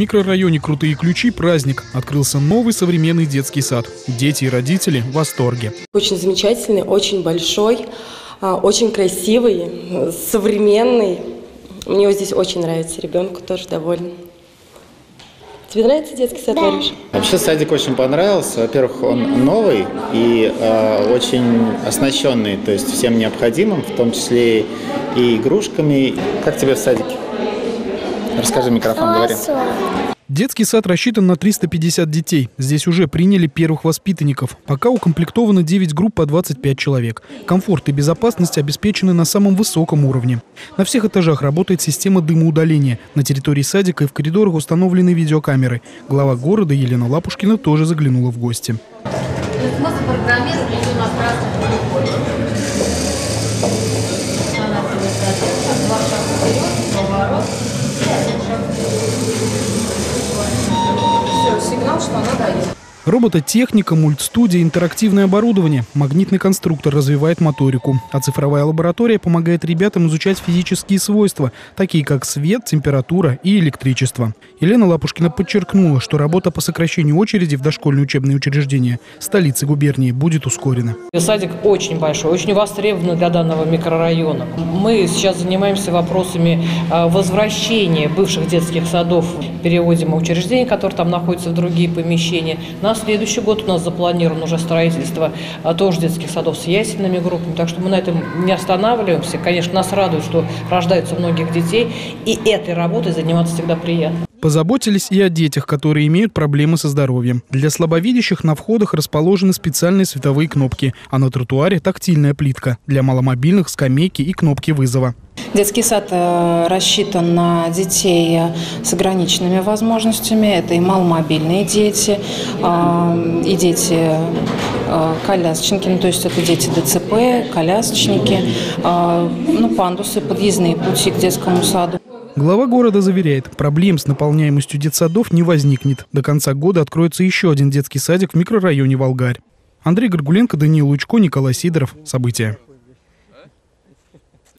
микрорайоне «Крутые ключи» праздник. Открылся новый современный детский сад. Дети и родители в восторге. Очень замечательный, очень большой, очень красивый, современный. Мне его здесь очень нравится, ребенку тоже доволен. Тебе нравится детский сад, Варюш? Да. Вообще садик очень понравился. Во-первых, он новый и очень оснащенный, то есть всем необходимым, в том числе и игрушками. Как тебе в садике? Расскажи, микрофон, говори. Детский сад рассчитан на 350 детей. Здесь уже приняли первых воспитанников. Пока укомплектовано 9 групп по 25 человек. Комфорт и безопасность обеспечены на самом высоком уровне. На всех этажах работает система дымоудаления. На территории садика и в коридорах установлены видеокамеры. Глава города Елена Лапушкина тоже заглянула в гости. Робототехника, мультстудия, интерактивное оборудование. Магнитный конструктор развивает моторику. А цифровая лаборатория помогает ребятам изучать физические свойства, такие как свет, температура и электричество. Елена Лапушкина подчеркнула, что работа по сокращению очереди в дошкольные учебные учреждения столицы губернии будет ускорена. Садик очень большой, очень востребованный для данного микрорайона. Мы сейчас занимаемся вопросами возвращения бывших детских садов, переводим учреждения, которые там находятся в другие помещения. На следующий год у нас запланировано уже строительство тоже детских садов с ясельными группами, так что мы на этом не останавливаемся. Конечно, нас радует, что рождаются многих детей, и этой работой заниматься всегда приятно. Позаботились и о детях, которые имеют проблемы со здоровьем. Для слабовидящих на входах расположены специальные световые кнопки, а на тротуаре тактильная плитка. Для маломобильных – скамейки и кнопки вызова. Детский сад рассчитан на детей с ограниченными возможностями. Это и маломобильные дети, и дети колясочники, ну, то есть это дети ДЦП, колясочники, ну, пандусы, подъездные пути к детскому саду. Глава города заверяет, проблем с наполняемостью детсадов не возникнет. До конца года откроется еще один детский садик в микрорайоне Волгарь. Андрей Горгуленко, Даниил Лучко, Николай Сидоров. События.